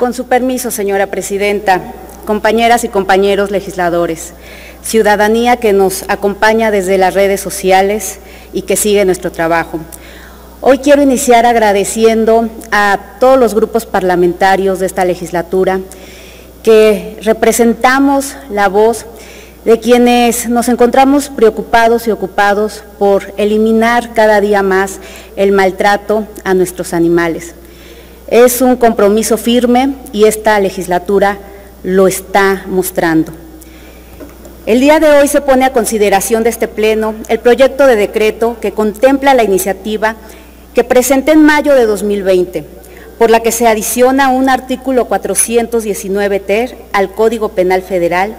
Con su permiso, señora presidenta, compañeras y compañeros legisladores, ciudadanía que nos acompaña desde las redes sociales y que sigue nuestro trabajo. Hoy quiero iniciar agradeciendo a todos los grupos parlamentarios de esta legislatura que representamos la voz de quienes nos encontramos preocupados y ocupados por eliminar cada día más el maltrato a nuestros animales. Es un compromiso firme y esta legislatura lo está mostrando. El día de hoy se pone a consideración de este Pleno el proyecto de decreto que contempla la iniciativa que presenté en mayo de 2020, por la que se adiciona un artículo 419 ter al Código Penal Federal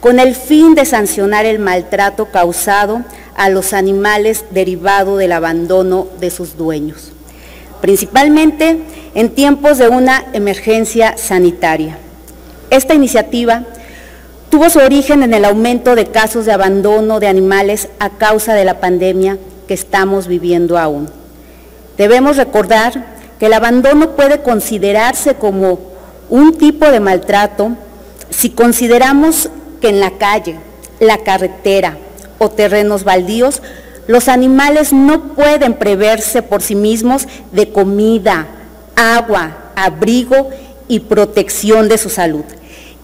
con el fin de sancionar el maltrato causado a los animales derivado del abandono de sus dueños, principalmente en tiempos de una emergencia sanitaria. Esta iniciativa tuvo su origen en el aumento de casos de abandono de animales a causa de la pandemia que estamos viviendo aún. Debemos recordar que el abandono puede considerarse como un tipo de maltrato si consideramos que en la calle, la carretera o terrenos baldíos, los animales no pueden proveerse por sí mismos de comida, agua, abrigo y protección de su salud,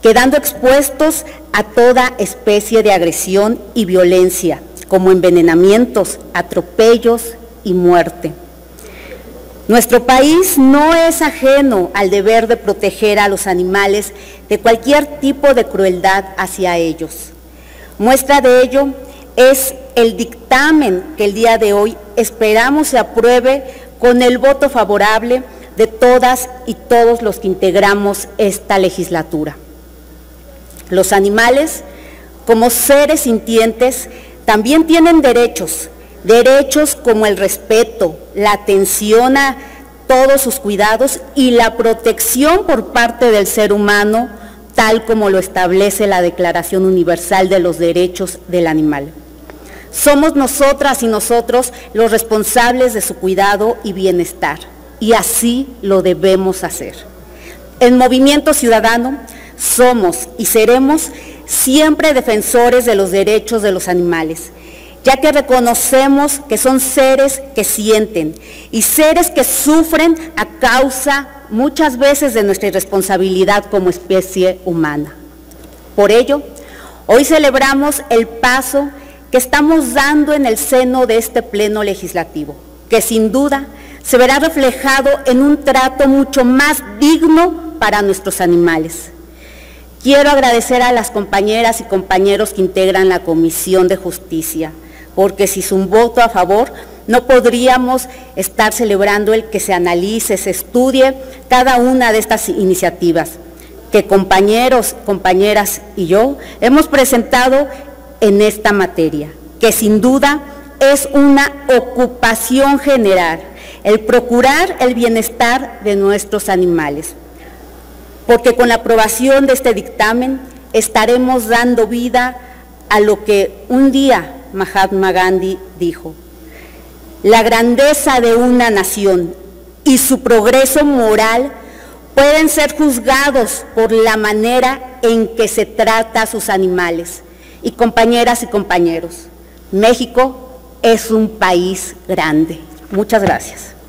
quedando expuestos a toda especie de agresión y violencia, como envenenamientos, atropellos y muerte. Nuestro país no es ajeno al deber de proteger a los animales de cualquier tipo de crueldad hacia ellos. Muestra de ello es el dictamen que el día de hoy esperamos se apruebe con el voto favorable de todas y todos los que integramos esta legislatura. Los animales, como seres sintientes, también tienen derechos, derechos como el respeto, la atención a todos sus cuidados y la protección por parte del ser humano, tal como lo establece la Declaración Universal de los Derechos del Animal. Somos nosotras y nosotros los responsables de su cuidado y bienestar, y así lo debemos hacer. En Movimiento Ciudadano, somos y seremos siempre defensores de los derechos de los animales, ya que reconocemos que son seres que sienten y seres que sufren a causa muchas veces de nuestra irresponsabilidad como especie humana. Por ello, hoy celebramos el paso que estamos dando en el seno de este Pleno Legislativo, que sin duda se verá reflejado en un trato mucho más digno para nuestros animales. Quiero agradecer a las compañeras y compañeros que integran la Comisión de Justicia, porque sin su voto a favor no podríamos estar celebrando el que se analice, se estudie cada una de estas iniciativas que compañeros, compañeras y yo hemos presentado en esta materia, que sin duda es una ocupación general, el procurar el bienestar de nuestros animales. Porque con la aprobación de este dictamen estaremos dando vida a lo que un día Mahatma Gandhi dijo: la grandeza de una nación y su progreso moral pueden ser juzgados por la manera en que se trata a sus animales. Y compañeras y compañeros, México es un país grande. Muchas gracias.